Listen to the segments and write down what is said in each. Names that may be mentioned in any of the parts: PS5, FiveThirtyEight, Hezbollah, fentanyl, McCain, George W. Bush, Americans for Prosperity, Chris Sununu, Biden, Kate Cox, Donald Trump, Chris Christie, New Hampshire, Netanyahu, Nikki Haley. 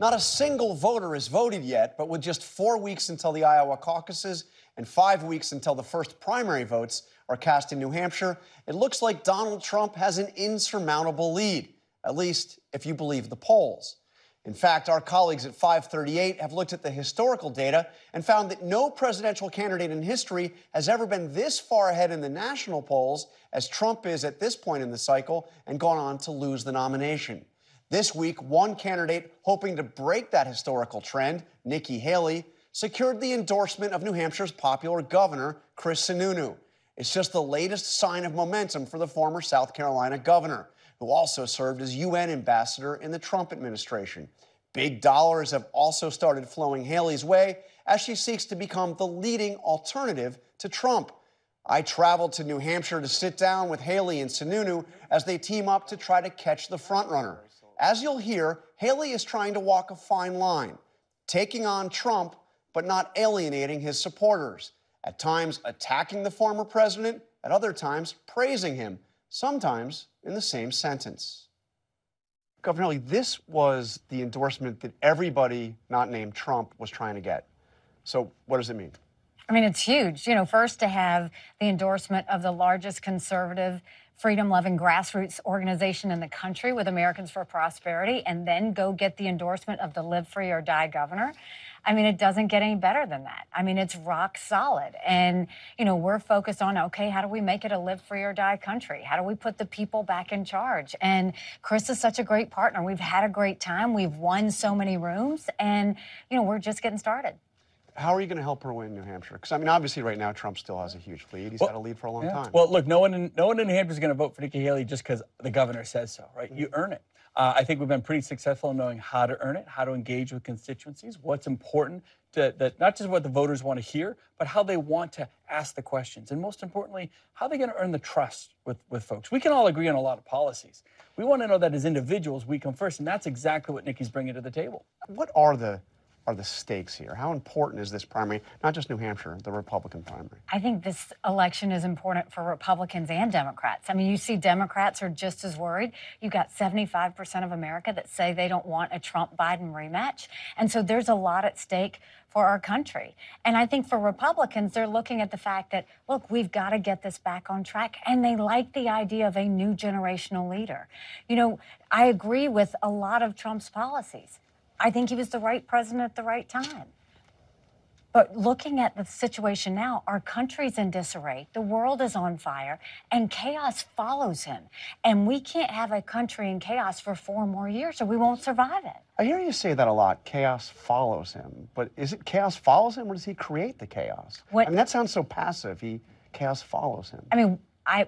Not a single voter has voted yet, but with just 4 weeks until the Iowa caucuses and 5 weeks until the first primary votes are cast in New Hampshire, it looks like Donald Trump has an insurmountable lead, at least if you believe the polls. In fact, our colleagues at FiveThirtyEight have looked at the historical data and found that no presidential candidate in history has ever been this far ahead in the national polls as Trump is at this point in the cycle and gone on to lose the nomination. This week, one candidate hoping to break that historical trend, Nikki Haley, secured the endorsement of New Hampshire's popular governor, Chris Sununu. It's just the latest sign of momentum for the former South Carolina governor, who also served as UN ambassador in the Trump administration. Big dollars have also started flowing Haley's way as she seeks to become the leading alternative to Trump. I traveled to New Hampshire to sit down with Haley and Sununu as they team up to try to catch the frontrunner. As you'll hear, Haley is trying to walk a fine line, taking on Trump but not alienating his supporters. At times attacking the former president, at other times praising him, sometimes in the same sentence. Governor Haley, this was the endorsement that everybody not named Trump was trying to get. So what does it mean? I mean, it's huge. You know, first to have the endorsement of the largest conservative, freedom-loving grassroots organization in the country with Americans for Prosperity, and then go get the endorsement of the Live Free or Die governor. I mean, it doesn't get any better than that. I mean, it's rock solid. And, you know, we're focused on, okay, how do we make it a live free or die country? How do we put the people back in charge? And Chris is such a great partner. We've had a great time. We've won so many rooms. And, you know, we're just getting started. How are you going to help her win New Hampshire? Because, I mean, obviously right now Trump still has a huge lead. He's had a lead for a long time. Well, look, no one in New Hampshire is going to vote for Nikki Haley just because the governor says so, right? You earn it. I think we've been pretty successful in knowing how to earn it, how to engage with constituencies, what's important, not just what the voters want to hear, but how they want to ask the questions. And most importantly, how they're going to earn the trust with folks. We can all agree on a lot of policies. We want to know that as individuals, we come first, and that's exactly what Nikki's bringing to the table. What are the stakes here? How important is this primary, not just New Hampshire, the Republican primary? I think this election is important for Republicans and Democrats. I mean, you see Democrats are just as worried. You've got 75% of America that say they don't want a Trump-Biden rematch. And so there's a lot at stake for our country. And I think for Republicans, they're looking at the fact that, look, we've got to get this back on track. And they like the idea of a new generational leader. You know, I agree with a lot of Trump's policies. I think he was the right president at the right time. But looking at the situation now, our country's in disarray, the world is on fire, and chaos follows him. And we can't have a country in chaos for 4 more years or we won't survive it. I hear you say that a lot, chaos follows him. But is it chaos follows him or does he create the chaos? I mean, that sounds so passive, chaos follows him. I mean,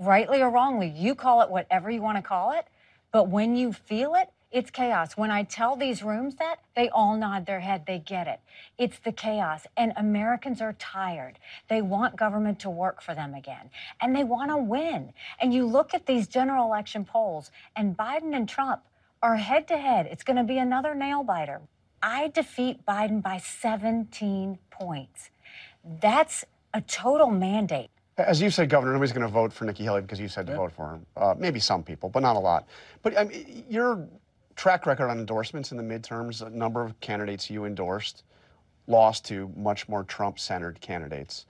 rightly or wrongly, you call it whatever you want to call it, but when you feel it, it's chaos. When I tell these rooms that, they all nod their head. They get it. It's the chaos. And Americans are tired. They want government to work for them again. And they want to win. And you look at these general election polls, and Biden and Trump are head-to-head. It's going to be another nail-biter. I defeat Biden by 17 points. That's a total mandate. As you said, Governor, nobody's going to vote for Nikki Haley because you said to vote for him. Maybe some people, but not a lot. But I mean, you're... Track record on endorsements in the midterms, a number of candidates you endorsed lost to much more Trump-centered candidates.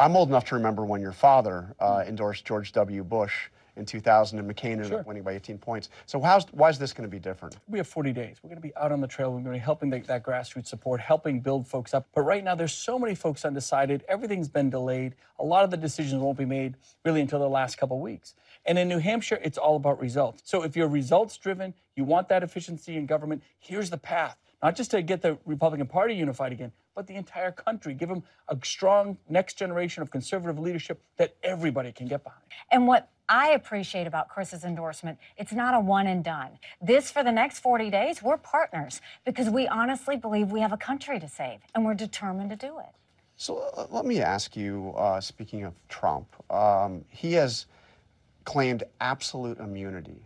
I'm old enough to remember when your father endorsed George W. Bush in 2000 and McCain ended up winning by 18 points. So why is this going to be different? We have 40 days. We're going to be out on the trail. We're going to be helping that grassroots support, helping build folks up. But right now, there's so many folks undecided. Everything's been delayed. A lot of the decisions won't be made really until the last couple of weeks. And in New Hampshire, it's all about results. So if you're results-driven, you want that efficiency in government, here's the path. Not just to get the Republican Party unified again, but the entire country. Give them a strong next generation of conservative leadership that everybody can get behind. And what I appreciate about Chris's endorsement, it's not a one and done. This, for the next 40 days, we're partners because we honestly believe we have a country to save, and we're determined to do it. So let me ask you, speaking of Trump, he has claimed absolute immunity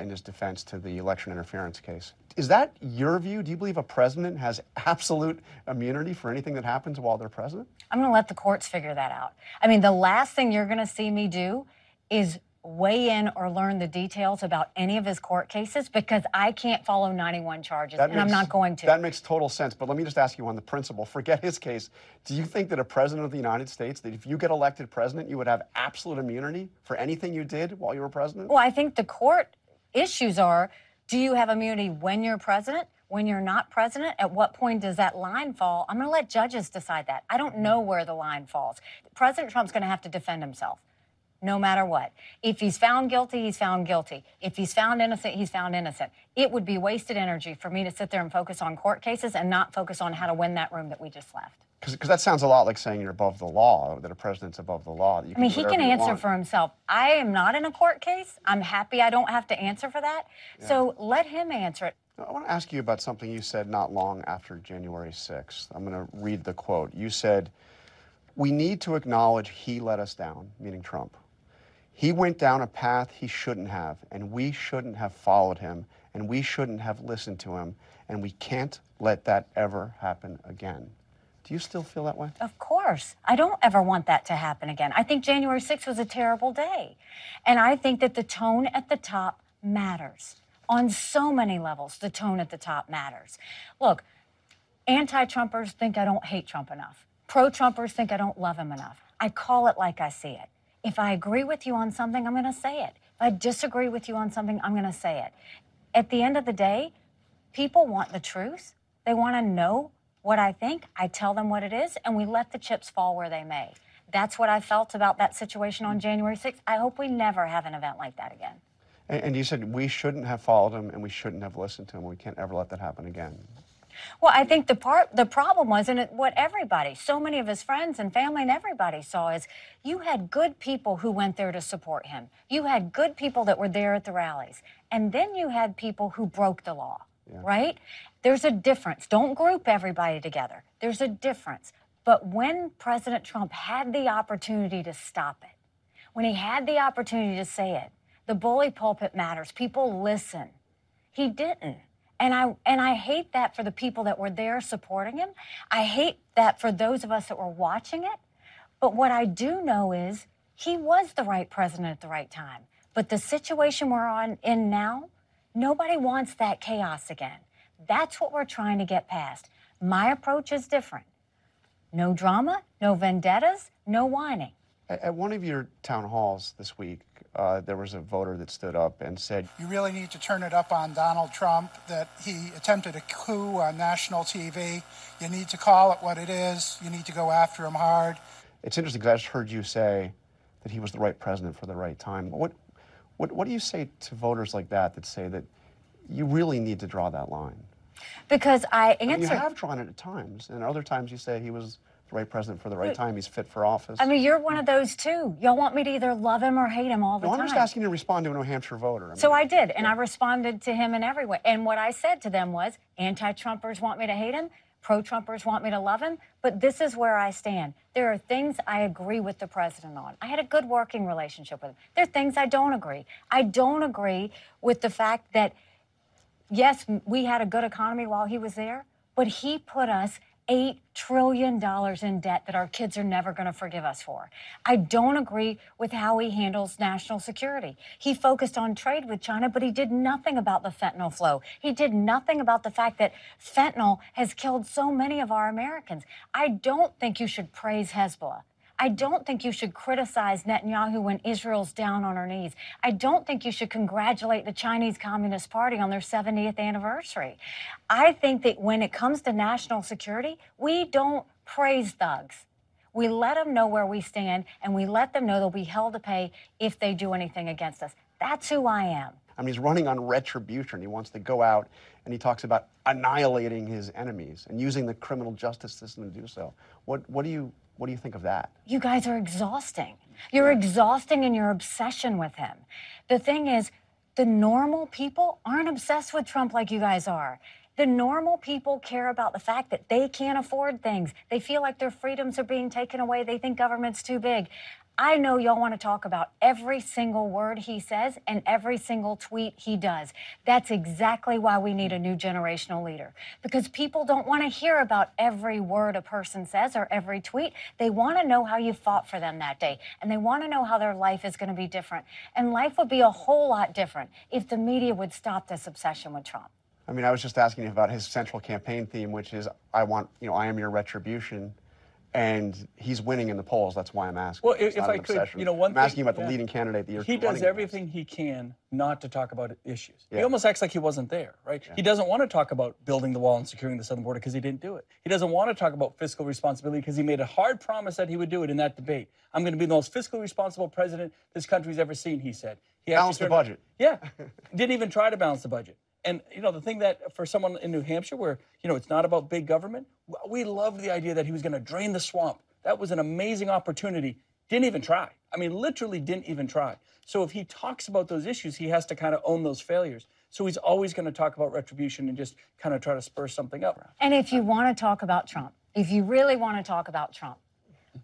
in his defense to the election interference case. Is that your view? Do you believe a president has absolute immunity for anything that happens while they're president? I'm going to let the courts figure that out. I mean, the last thing you're going to see me do is weigh in or learn the details about any of his court cases because I can't follow 91 charges, and I'm not going to. That makes total sense, but let me just ask you on the principle. Forget his case. Do you think that a president of the United States, that if you get elected president, you would have absolute immunity for anything you did while you were president? Well, I think the court issues are, do you have immunity when you're president, when you're not president? At what point does that line fall? I'm going to let judges decide that. I don't know where the line falls. President Trump's going to have to defend himself. No matter what. If he's found guilty, he's found guilty. If he's found innocent, he's found innocent. It would be wasted energy for me to sit there and focus on court cases and not focus on how to win that room that we just left. Because that sounds a lot like saying you're above the law, that a president's above the law. That you can do whatever you want. I mean, he can answer for himself. I am not in a court case. I'm happy I don't have to answer for that. Yeah. So let him answer it. I want to ask you about something you said not long after January 6th. I'm going to read the quote. You said, "We need to acknowledge he let us down," meaning Trump. "He went down a path he shouldn't have, and we shouldn't have followed him, and we shouldn't have listened to him, and we can't let that ever happen again." Do you still feel that way? Of course. I don't ever want that to happen again. I think January 6th was a terrible day. And I think that the tone at the top matters. On so many levels, the tone at the top matters. Look, anti-Trumpers think I don't hate Trump enough. Pro-Trumpers think I don't love him enough. I call it like I see it. If I agree with you on something, I'm going to say it. If I disagree with you on something, I'm going to say it. At the end of the day, people want the truth. They want to know what I think. I tell them what it is, and we let the chips fall where they may. That's what I felt about that situation on January 6th. I hope we never have an event like that again. And you said we shouldn't have followed him, and we shouldn't have listened to him. We can't ever let that happen again. Well, I think the problem was, and what everybody, so many of his friends and family and everybody saw is you had good people who went there to support him. You had good people that were there at the rallies. And then you had people who broke the law, right? There's a difference. Don't group everybody together. There's a difference. But when President Trump had the opportunity to stop it, when he had the opportunity to say it, the bully pulpit matters. People listen. He didn't. And I hate that for the people that were there supporting him. I hate that for those of us that were watching it. But what I do know is he was the right president at the right time. But the situation we're in now, nobody wants that chaos again. That's what we're trying to get past. My approach is different. No drama, no vendettas, no whining. At one of your town halls this week, there was a voter that stood up and said, "You really need to turn it up on Donald Trump, that he attempted a coup on national TV. You need to call it what it is. You need to go after him hard." It's interesting because I just heard you say that he was the right president for the right time. What do you say to voters like that that say that you really need to draw that line? Because I answer... I mean, you have drawn it at times, and other times you say he was the right president for the right time. He's fit for office. I mean, you're one of those, too. Y'all want me to either love him or hate him all the time. I'm just asking you to respond to a New Hampshire voter. So I did, and I responded to him in every way. And what I said to them was, anti-Trumpers want me to hate him, pro-Trumpers want me to love him, but this is where I stand. There are things I agree with the president on. I had a good working relationship with him. There are things I don't agree. I don't agree with the fact that, yes, we had a good economy while he was there, but he put us $8 trillion in debt that our kids are never going to forgive us for. I don't agree with how he handles national security. He focused on trade with China, but he did nothing about the fentanyl flow. He did nothing about the fact that fentanyl has killed so many of our Americans. I don't think you should praise Hezbollah. I don't think you should criticize Netanyahu when Israel's down on her knees. I don't think you should congratulate the Chinese Communist Party on their 70th anniversary. I think that when it comes to national security, we don't praise thugs. We let them know where we stand, and we let them know they'll be held to pay if they do anything against us. That's who I am. I mean, he's running on retribution. He wants to go out, and he talks about annihilating his enemies and using the criminal justice system to do so. What do you think of that? You guys are exhausting. You're exhausting in your obsession with him. The thing is, the normal people aren't obsessed with Trump like you guys are. The normal people care about the fact that they can't afford things. They feel like their freedoms are being taken away. They think government's too big. I know y'all want to talk about every single word he says and every single tweet he does. That's exactly why we need a new generational leader, because people don't want to hear about every word a person says or every tweet. They want to know how you fought for them that day, and they want to know how their life is going to be different. And life would be a whole lot different if the media would stop this obsession with Trump. I mean, I was just asking you about his central campaign theme, which is, I want, you know, I am your retribution. And he's winning in the polls. That's why I'm asking. Well, if I could, you know, one thing. I'm asking about the leading candidate that you're running against. He does everything he can not to talk about issues. Yeah. He almost acts like he wasn't there, right? Yeah. He doesn't want to talk about building the wall and securing the southern border because he didn't do it. He doesn't want to talk about fiscal responsibility because he made a hard promise that he would do it in that debate. I'm going to be the most fiscally responsible president this country's ever seen, he said. He balanced the budget. Yeah. Didn't even try to balance the budget. And, you know, the thing that for someone in New Hampshire where, you know, it's not about big government, we loved the idea that he was going to drain the swamp. That was an amazing opportunity. Didn't even try. I mean, literally didn't even try. So if he talks about those issues, he has to kind of own those failures. So he's always going to talk about retribution and just kind of try to spur something up. And if you want to talk about Trump, if you really want to talk about Trump,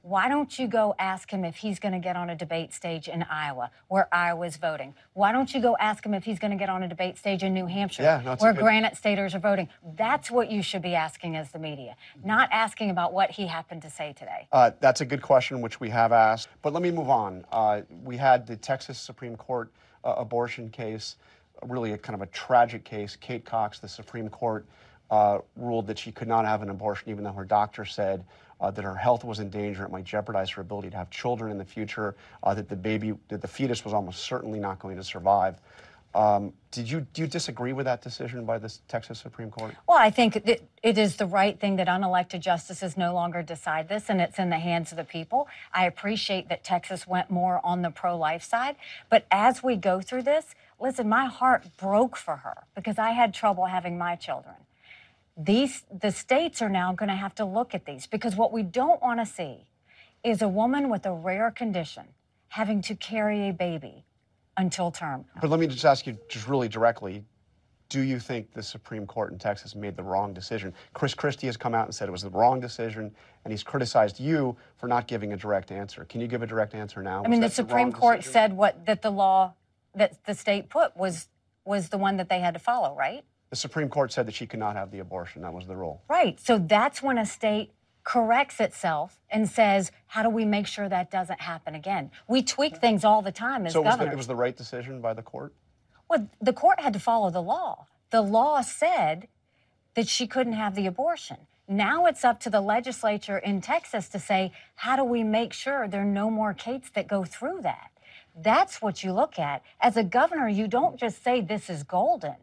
why don't you go ask him if he's going to get on a debate stage in Iowa, where Iowa's voting? Why don't you go ask him if he's going to get on a debate stage in New Hampshire, where Granite Staters are voting? That's what you should be asking as the media, not asking about what he happened to say today. That's a good question, which we have asked. But let me move on. We had the Texas Supreme Court abortion case, really a kind of a tragic case. Kate Cox, the Supreme Court, ruled that she could not have an abortion, even though her doctor said that her health was in danger, it might jeopardize her ability to have children in the future, that the fetus was almost certainly not going to survive. Do you disagree with that decision by the Texas Supreme Court? Well, I think it is the right thing that unelected justices no longer decide this, and it's in the hands of the people. I appreciate that Texas went more on the pro-life side, but as we go through this, listen, my heart broke for her because I had trouble having my children. The states are now going to have to look at these, because what we don't want to see is a woman with a rare condition having to carry a baby until term. But let me just ask you just really directly, do you think the Supreme Court in Texas made the wrong decision? Chris Christie has come out and said it was the wrong decision, and he's criticized you for not giving a direct answer. Can you give a direct answer now? I mean, the Supreme Court said that the law that the state put was the one that they had to follow, right? The Supreme Court said that she could not have the abortion. That was the rule. Right. So that's when a state corrects itself and says, how do we make sure that doesn't happen again? We tweak things all the time as governors. So it was the right decision by the court? Well, the court had to follow the law. The law said that she couldn't have the abortion. Now it's up to the legislature in Texas to say, how do we make sure there are no more Kates that go through that? That's what you look at. As a governor, you don't just say this is golden.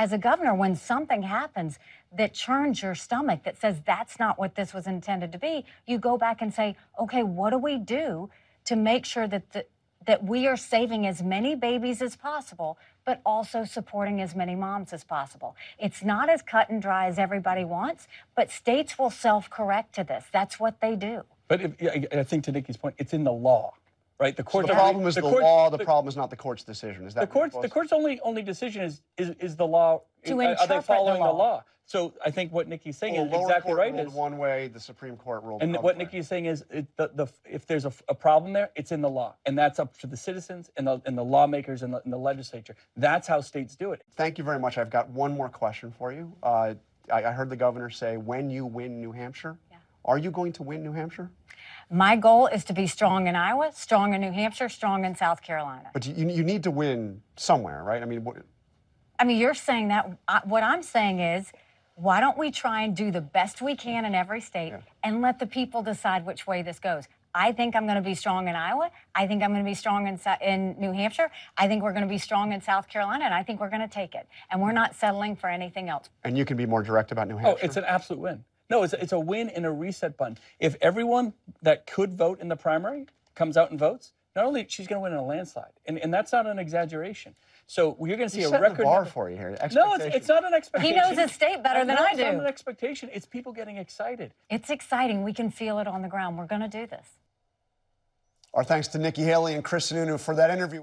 As a governor, when something happens that churns your stomach, that says that's not what this was intended to be, you go back and say, okay, what do we do to make sure that that we are saving as many babies as possible, but also supporting as many moms as possible? It's not as cut and dry as everybody wants, but states will self-correct to this. That's what they do. But I think to Nikki's point, it's in the law. Right. The court. So the problem is the law. The problem is not the court's decision. Is that the court's only decision is the law. Are they following the law? So I think what Nikki's saying is exactly right. The lower court ruled one way, the Supreme Court ruled another. And what Nikki's saying is if there's a problem there, it's in the law, and that's up to the citizens and the lawmakers and the legislature. That's how states do it. Thank you very much. I've got one more question for you. I heard the governor say, "When you win New Hampshire." Are you going to win New Hampshire? My goal is to be strong in Iowa, strong in New Hampshire, strong in South Carolina. But you need to win somewhere, right? I mean, you're saying that. What I'm saying is, why don't we try and do the best we can in every state and let the people decide which way this goes? I think I'm going to be strong in Iowa. I think I'm going to be strong in New Hampshire. I think we're going to be strong in South Carolina, and I think we're going to take it. And we're not settling for anything else. And you can be more direct about New Hampshire. Oh, it's an absolute win. No, it's a win and a reset button. If everyone that could vote in the primary comes out and votes, not only she's going to win in a landslide, and that's not an exaggeration. So you're going to see a record. The bar for you here. No, it's not an expectation. He knows his state better than I do. It's not an expectation. It's people getting excited. It's exciting. We can feel it on the ground. We're going to do this. Our thanks to Nikki Haley and Chris Sununu for that interview.